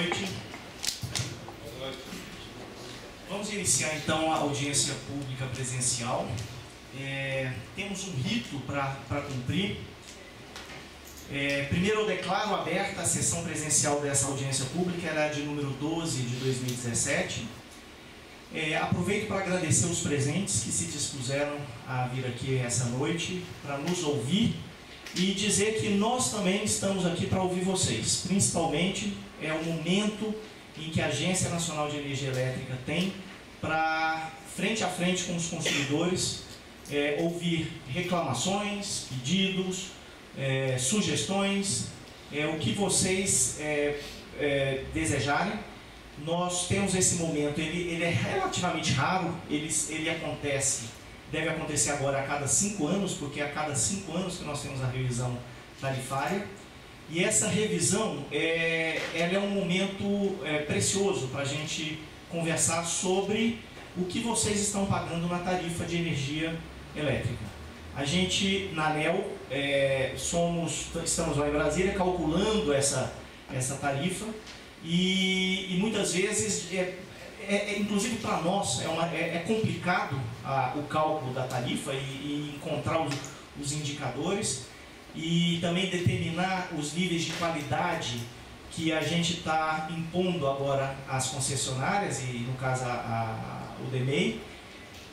Boa noite. Vamos iniciar então a audiência pública presencial. Temos um rito para cumprir. Primeiro eu declaro aberta a sessão presencial dessa audiência pública, ela é de número 12 de 2017. Aproveito para agradecer os presentes que se dispuseram a vir aqui essa noite para nos ouvir e dizer que nós também estamos aqui para ouvir vocês. Principalmente é o momento em que a Agência Nacional de Energia Elétrica tem para, frente a frente com os consumidores, ouvir reclamações, pedidos, sugestões, o que vocês desejarem. Nós temos esse momento, ele é relativamente raro, ele acontece, deve acontecer agora a cada 5 anos, porque é a cada 5 anos que nós temos a revisão tarifária. E essa revisão, ela é um momento precioso para a gente conversar sobre o que vocês estão pagando na tarifa de energia elétrica. A gente, na ANEEL, estamos lá em Brasília calculando essa tarifa e muitas vezes, inclusive para nós, é complicado o cálculo da tarifa e encontrar os indicadores, e também determinar os níveis de qualidade que a gente está impondo agora às concessionárias, e no caso o DEMEI.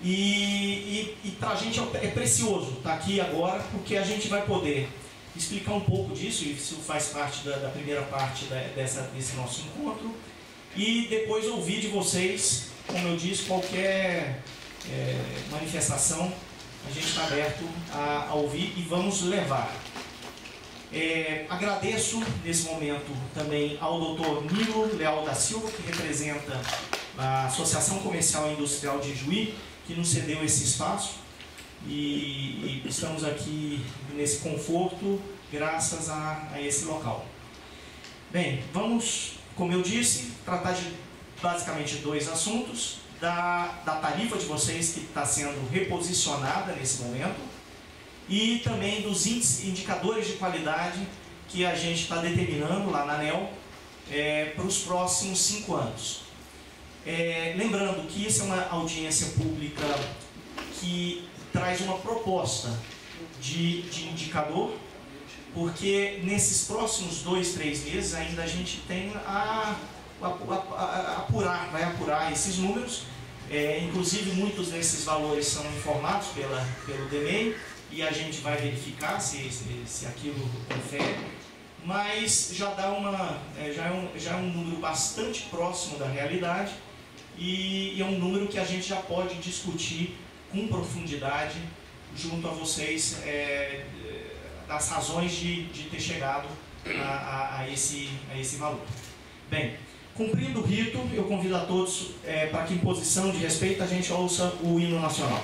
E para a gente é precioso estar aqui agora, porque a gente vai poder explicar um pouco disso, e isso faz parte da primeira parte desse nosso encontro, e depois ouvir de vocês, como eu disse, qualquer manifestação. A gente está aberto a ouvir e vamos levar. Agradeço nesse momento também ao doutor Nilo Leal da Silva, que representa a Associação Comercial e Industrial de Ijuí, que nos cedeu esse espaço. E estamos aqui nesse conforto graças a esse local. Bem, vamos, como eu disse, tratar de basicamente 2 assuntos. Da tarifa de vocês, que está sendo reposicionada nesse momento, e também dos indicadores de qualidade que a gente está determinando lá na ANEEL para os próximos 5 anos. Lembrando que isso é uma audiência pública que traz uma proposta de indicador, porque nesses próximos 2, 3 meses ainda a gente tem vai apurar esses números, inclusive muitos desses valores são informados pelo DEMEI, e a gente vai verificar se aquilo confere, mas já é um número bastante próximo da realidade, e é um número que a gente já pode discutir com profundidade junto a vocês, das razões de ter chegado a esse valor. Bem, cumprindo o rito, eu convido a todos para que, em posição de respeito, a gente ouça o hino nacional.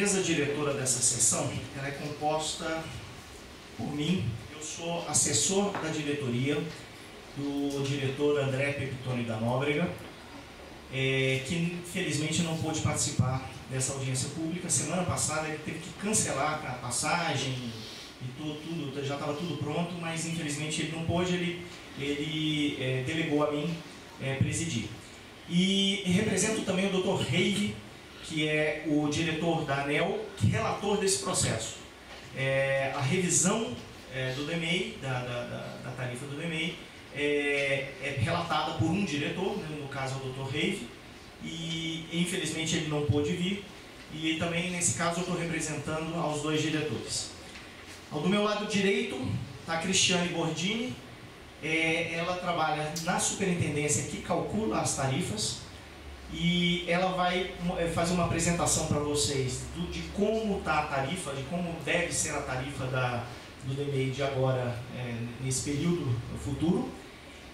mesa diretora dessa sessão, ela é composta por mim, eu sou assessor da diretoria, do diretor André Pepitoni da Nóbrega, que infelizmente não pôde participar dessa audiência pública. Semana passada ele teve que cancelar a passagem e tudo, já estava tudo pronto, mas infelizmente ele não pôde, ele delegou a mim presidir. E represento também o Dr. Reig, que é o diretor da ANEEL, relator desse processo. A revisão do DEMEI, da tarifa do DEMEI, é relatada por um diretor, né, no caso o Dr. Reig, e infelizmente ele não pôde vir, e também nesse caso eu estou representando aos dois diretores. Do meu lado direito está a Cristiane Bordini, ela trabalha na superintendência que calcula as tarifas, e ela vai fazer uma apresentação para vocês de como está a tarifa, de como deve ser a tarifa do DEMEI de agora, nesse período futuro.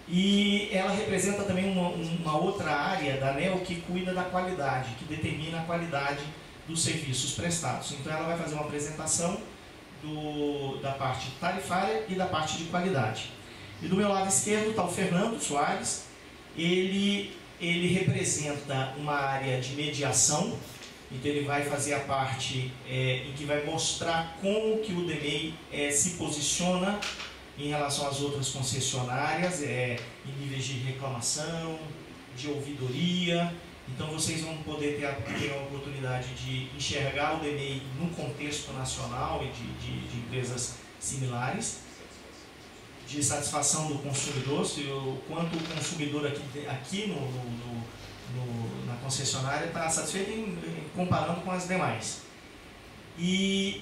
E ela representa também uma outra área da ANEEL que cuida da qualidade, que determina a qualidade dos serviços prestados. Então ela vai fazer uma apresentação da parte tarifária e da parte de qualidade. E do meu lado esquerdo está o Fernando Soares, ele representa uma área de mediação, então ele vai fazer a parte em que vai mostrar como que o DEMEI se posiciona em relação às outras concessionárias, em níveis de reclamação, de ouvidoria. Então vocês vão poder ter a oportunidade de enxergar o DEMEI num contexto nacional e de empresas similares, de satisfação do consumidor, o quanto o consumidor aqui na concessionária está satisfeito comparando com as demais. E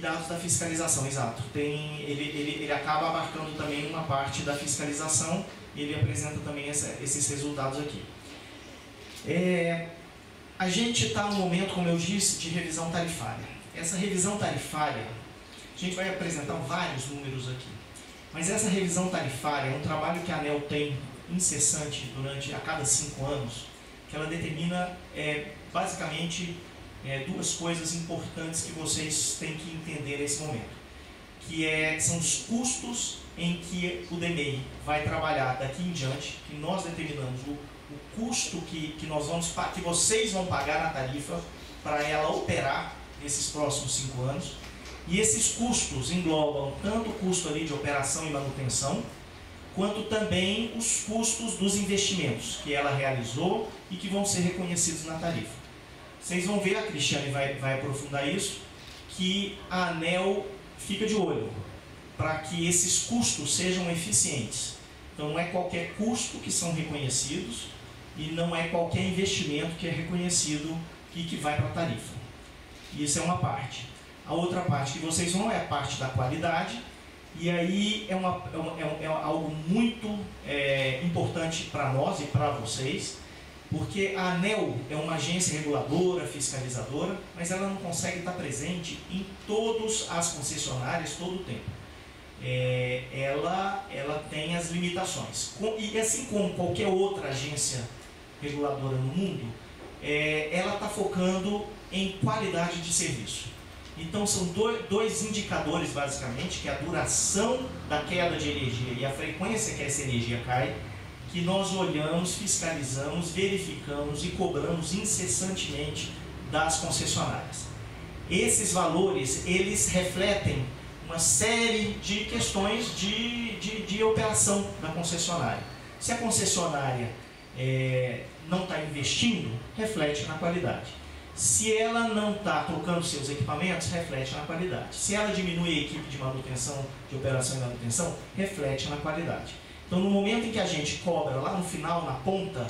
dados da fiscalização, exato. Ele acaba abarcando também uma parte da fiscalização e ele apresenta também esses resultados aqui. A gente está no momento, como eu disse, de revisão tarifária. Essa revisão tarifária... A gente vai apresentar vários números aqui, mas essa revisão tarifária é um trabalho que a ANEEL tem incessante a cada 5 anos, que ela determina basicamente duas coisas importantes que vocês têm que entender nesse momento, que são os custos em que o DEMEI vai trabalhar daqui em diante, que nós determinamos o custo que que vocês vão pagar na tarifa para ela operar nesses próximos 5 anos. E esses custos englobam tanto o custo de operação e manutenção, quanto também os custos dos investimentos que ela realizou e que vão ser reconhecidos na tarifa. Vocês vão ver, a Cristiane vai aprofundar isso, que a ANEEL fica de olho para que esses custos sejam eficientes. Então não é qualquer custo que são reconhecidos e não é qualquer investimento que é reconhecido e que vai para a tarifa. Isso é uma parte. A outra parte que vocês vão é a parte da qualidade, e aí é algo muito importante para nós e para vocês, porque a ANEEL é uma agência reguladora, fiscalizadora, mas ela não consegue estar presente em todas as concessionárias todo o tempo. Ela tem as limitações. E assim como qualquer outra agência reguladora no mundo, ela está focando em qualidade de serviço. Então são dois indicadores basicamente, que é a duração da queda de energia e a frequência que essa energia cai, que nós olhamos, fiscalizamos, verificamos e cobramos incessantemente das concessionárias. Esses valores, eles refletem uma série de questões de operação da concessionária. Se a concessionária não está investindo, reflete na qualidade. Se ela não está trocando seus equipamentos, reflete na qualidade. Se ela diminui a equipe de manutenção, de operação e manutenção, reflete na qualidade. Então, no momento em que a gente cobra lá no final, na ponta,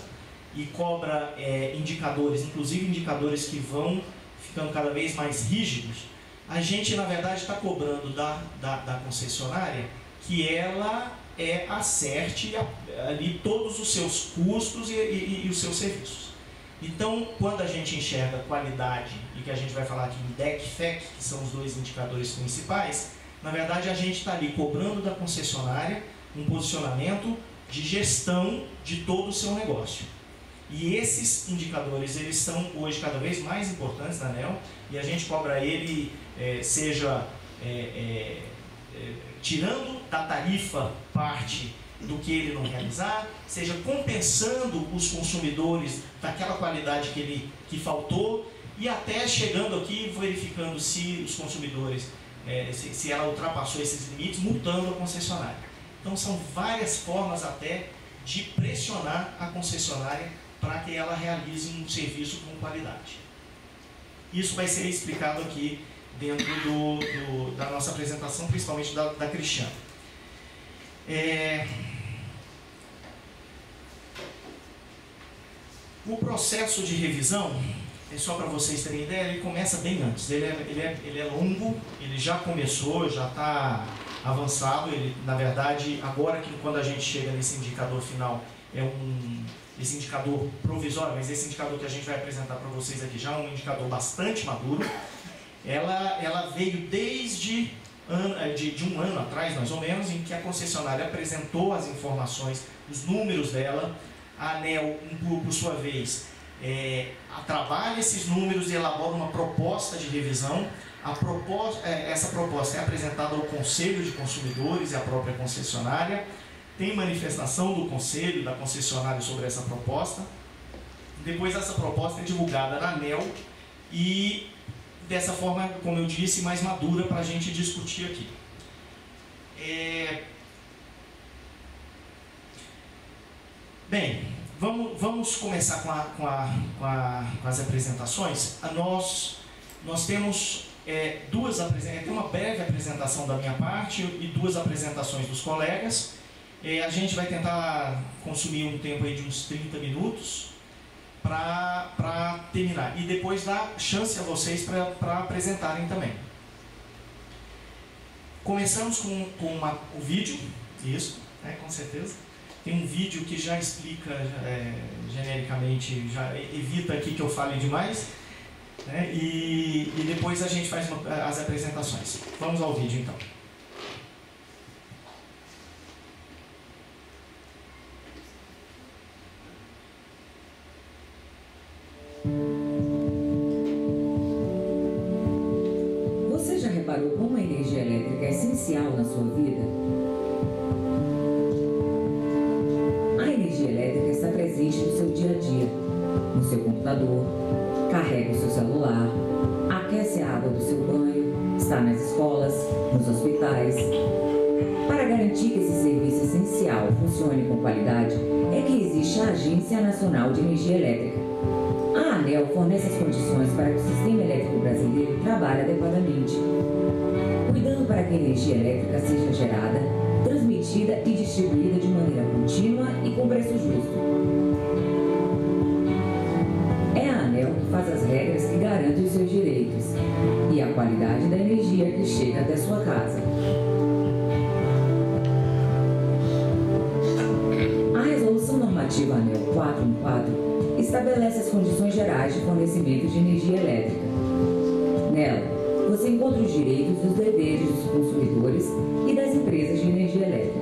e cobra indicadores, inclusive indicadores que vão ficando cada vez mais rígidos, a gente, na verdade, está cobrando da concessionária que ela acerte ali todos os seus custos e os seus serviços. Então, quando a gente enxerga qualidade, e que a gente vai falar aqui em DEC e FEC, que são os dois indicadores principais, na verdade a gente está ali cobrando da concessionária um posicionamento de gestão de todo o seu negócio. E esses indicadores, eles são hoje cada vez mais importantes na ANEEL, e a gente cobra ele, tirando da tarifa parte do que ele não realizar, seja compensando os consumidores daquela qualidade que faltou, e até chegando aqui, verificando se os consumidores, se ela ultrapassou esses limites, multando a concessionária. Então são várias formas até de pressionar a concessionária para que ela realize um serviço com qualidade. Isso vai ser explicado aqui dentro da nossa apresentação, principalmente da Cristiane. O processo de revisão, só para vocês terem ideia, ele começa bem antes. Ele é longo, ele já começou, já está avançado. Ele, na verdade, agora que quando a gente chega nesse indicador final, esse indicador provisório, mas esse indicador que a gente vai apresentar para vocês aqui já é um indicador bastante maduro. Ela veio desde um ano atrás, mais ou menos, em que a concessionária apresentou as informações, os números dela. A ANEEL, por sua vez, trabalha esses números e elabora uma proposta de revisão. Essa proposta é apresentada ao Conselho de Consumidores e à própria concessionária. Tem manifestação do Conselho, da concessionária, sobre essa proposta. Depois, essa proposta é divulgada na ANEEL e, dessa forma, como eu disse, mais madura para a gente discutir aqui. Bem, vamos começar com as apresentações. Nós temos duas apresentações, tem uma breve apresentação da minha parte e duas apresentações dos colegas. A gente vai tentar consumir um tempo aí de uns 30 minutos para terminar. E depois dar chance a vocês para apresentarem também. Começamos com o vídeo, isso, com certeza. Tem um vídeo que já explica genericamente, já evita aqui que eu fale demais, né? E depois a gente faz as apresentações. Vamos ao vídeo, então. Você já reparou como a energia elétrica é essencial na sua vida? No seu dia a dia, no seu computador, carrega o seu celular, aquece a água do seu banho, está nas escolas, nos hospitais. Para garantir que esse serviço essencial funcione com qualidade, é que existe a Agência Nacional de Energia Elétrica. A ANEEL fornece as condições para que o sistema elétrico brasileiro trabalhe adequadamente, cuidando para que a energia elétrica seja gerada, transmitida e distribuída de maneira contínua e com preço justo. Faz as regras que garantem os seus direitos e a qualidade da energia que chega até sua casa. A Resolução Normativa ANEEL 414 estabelece as condições gerais de fornecimento de energia elétrica. Nela, você encontra os direitos e os deveres dos consumidores e das empresas de energia elétrica.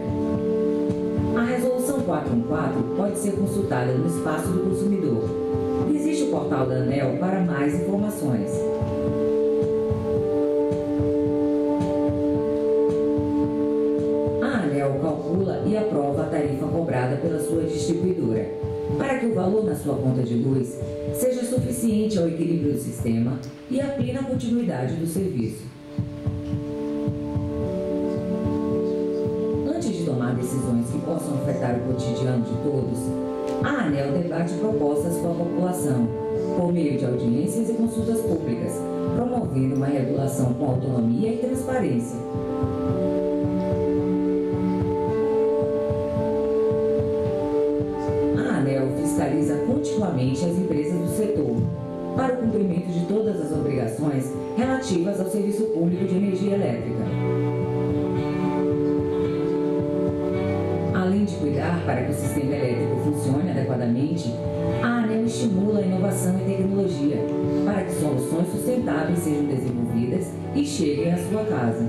A Resolução 414 pode ser consultada no espaço do consumidor. Existe o portal da ANEEL para mais informações. A ANEEL calcula e aprova a tarifa cobrada pela sua distribuidora, para que o valor na sua conta de luz seja suficiente ao equilíbrio do sistema e à plena continuidade do serviço. Antes de tomar decisões que possam afetar o cotidiano de todos, a ANEEL debate propostas com a população, por meio de audiências e consultas públicas, promovendo uma regulação com autonomia e transparência. A ANEEL fiscaliza continuamente as empresas do setor, para o cumprimento de todas as obrigações relativas ao serviço público de energia elétrica. Além de cuidar para que o sistema elétrico funcione adequadamente, a ANEEL estimula a inovação e tecnologia para que soluções sustentáveis sejam desenvolvidas e cheguem à sua casa.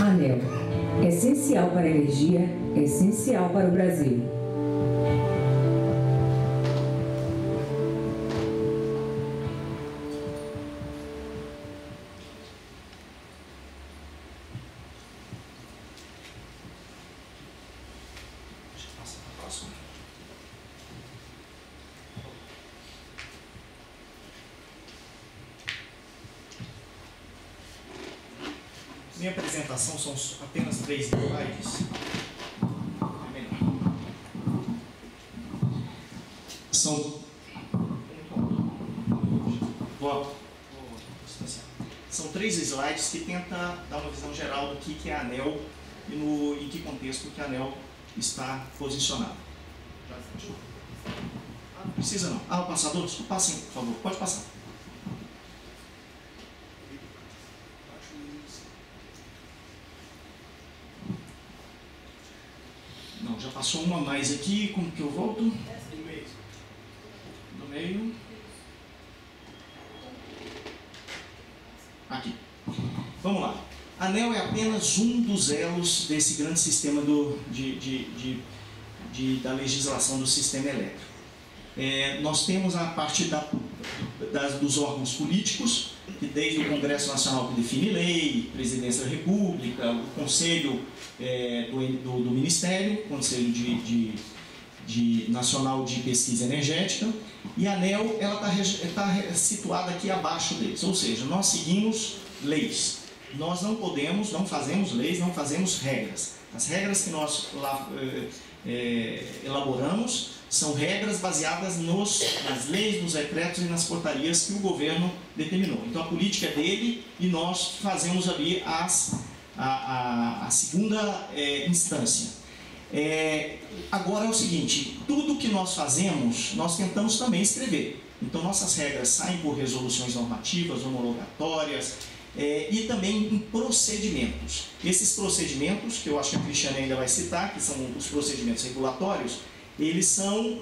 A ANEEL, essencial para a energia, essencial para o Brasil. minha apresentação são apenas 3 slides. É melhor. São 3 slides que tenta dar uma visão geral do que é a ANEEL e em que contexto que a ANEEL está posicionada. Não precisa não. Ah, o passador, desculpa, passem, por favor. Pode passar. Não, já passou uma mais aqui. Como que eu volto? Do meio. Aqui. Vamos lá. A ANEEL é apenas um dos elos desse grande sistema da legislação do sistema elétrico. Nós temos a parte dos órgãos políticos, que desde o Congresso Nacional que define lei, Presidência da República, o Conselho do Ministério, Conselho Nacional de Pesquisa Energética, e a ANEEL está situada aqui abaixo deles, ou seja, nós seguimos leis. Nós não podemos, não fazemos leis, não fazemos regras. As regras que nós elaboramos são regras baseadas nas leis, nos decretos e nas portarias que o governo determinou. Então a política é dele e nós fazemos ali a segunda instância. Agora é o seguinte, tudo que nós fazemos, nós tentamos também escrever. Então nossas regras saem por resoluções normativas, homologatórias, e também em procedimentos. Esses procedimentos, que eu acho que a Cristiane ainda vai citar, que são os procedimentos regulatórios, eles são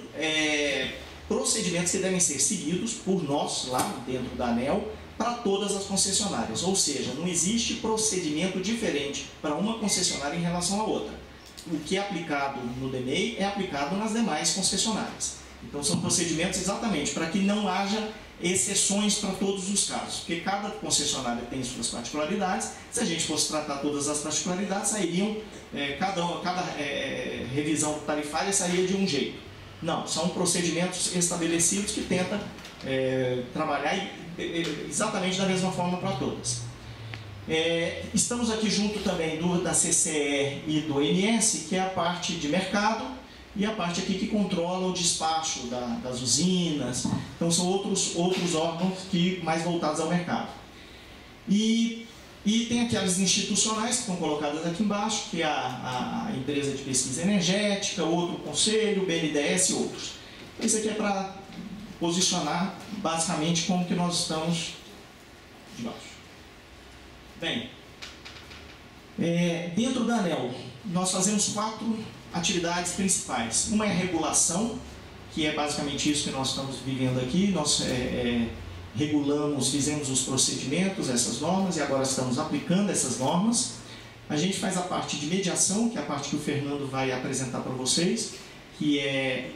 procedimentos que devem ser seguidos por nós, lá dentro da ANEEL, para todas as concessionárias. Ou seja, não existe procedimento diferente para uma concessionária em relação à outra. O que é aplicado no DEMEI é aplicado nas demais concessionárias. Então são procedimentos exatamente para que não haja exceções para todos os casos, porque cada concessionária tem suas particularidades. Se a gente fosse tratar todas as particularidades, sairiam, cada revisão tarifária sairia de um jeito. Não, são procedimentos estabelecidos que tentam trabalhar exatamente da mesma forma para todas. Estamos aqui junto também da CCR e do MS, que é a parte de mercado, e a parte aqui que controla o despacho das usinas. Então são outros órgãos que mais voltados ao mercado. E tem aquelas institucionais que estão colocadas aqui embaixo, que é a empresa de pesquisa energética, outro conselho, BNDES e outros. Isso aqui é para posicionar basicamente como que nós estamos de baixo. Bem, dentro da ANEEL, nós fazemos 4 atividades principais. Uma é a regulação, que é basicamente isso que nós estamos vivendo aqui. Nós regulamos, fizemos os procedimentos, essas normas, e agora estamos aplicando essas normas. A gente faz a parte de mediação, que é a parte que o Fernando vai apresentar para vocês, que é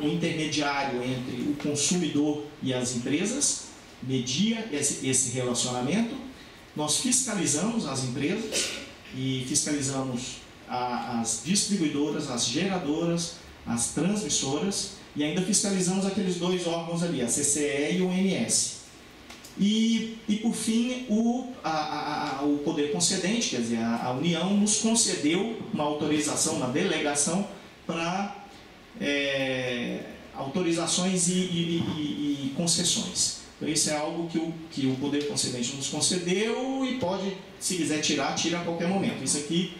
o intermediário entre o consumidor e as empresas, media esse relacionamento. Nós fiscalizamos as empresas e fiscalizamos as distribuidoras, as geradoras, as transmissoras, e ainda fiscalizamos aqueles 2 órgãos ali, a CCE e o ONS. E por fim, o poder concedente, quer dizer, a União nos concedeu uma autorização, uma delegação para autorizações e concessões. Então isso é algo que o poder concedente nos concedeu e pode, se quiser tirar, tira a qualquer momento. Isso aqui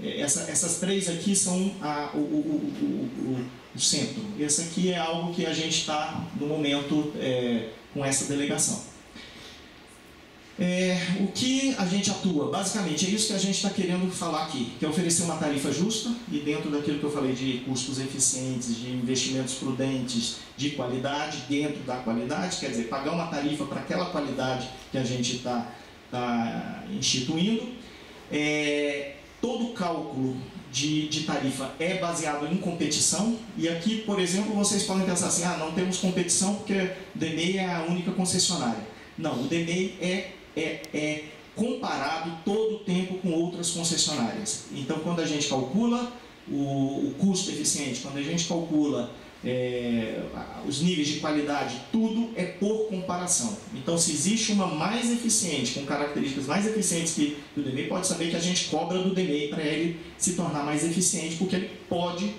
essas 3 aqui são o centro. Esse aqui é algo que a gente está no momento com essa delegação. O que a gente atua? Basicamente é isso que a gente está querendo falar aqui, que é oferecer uma tarifa justa, e dentro daquilo que eu falei de custos eficientes, de investimentos prudentes, de qualidade, dentro da qualidade, quer dizer, pagar uma tarifa para aquela qualidade que a gente está instituindo. Todo cálculo de tarifa é baseado em competição, e aqui, por exemplo, vocês podem pensar assim, não temos competição porque o DEMEI é a única concessionária. Não, o DEMEI é comparado todo o tempo com outras concessionárias. Então, quando a gente calcula o custo eficiente, quando a gente calcula os níveis de qualidade, tudo é por comparação. Então, se existe uma mais eficiente, com características mais eficientes que o DEMEI, pode saber que a gente cobra do DEMEI para ele se tornar mais eficiente, porque ele pode,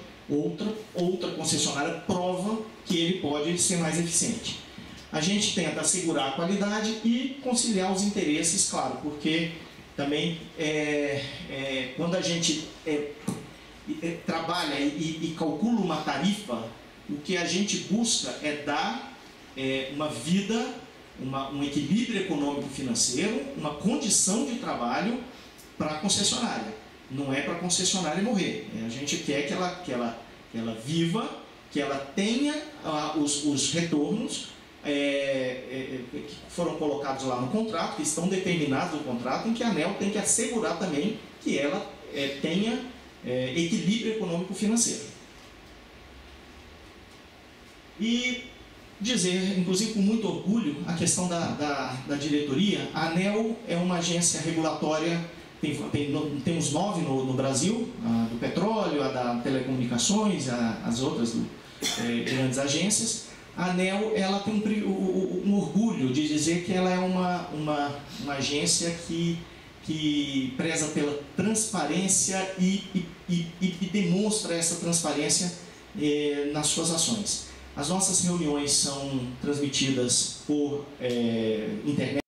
outra concessionária prova que ele pode ser mais eficiente. A gente tenta assegurar a qualidade e conciliar os interesses, claro, porque também quando a gente trabalha e calcula uma tarifa, o que a gente busca é dar uma vida, um equilíbrio econômico-financeiro, uma condição de trabalho para a concessionária. Não é para a concessionária morrer. A gente quer que ela viva, que ela tenha os retornos que foram colocados lá no contrato, que estão determinados no contrato, em que a ANEEL tem que assegurar também que ela tenha equilíbrio econômico-financeiro. E dizer, inclusive com muito orgulho, a questão da diretoria. A ANEEL é uma agência regulatória, tem uns 9 no Brasil, a do petróleo, a da telecomunicações, as outras grandes agências. A ANEEL, ela tem um orgulho de dizer que ela é uma agência que preza pela transparência e demonstra essa transparência nas suas ações. As nossas reuniões são transmitidas por internet.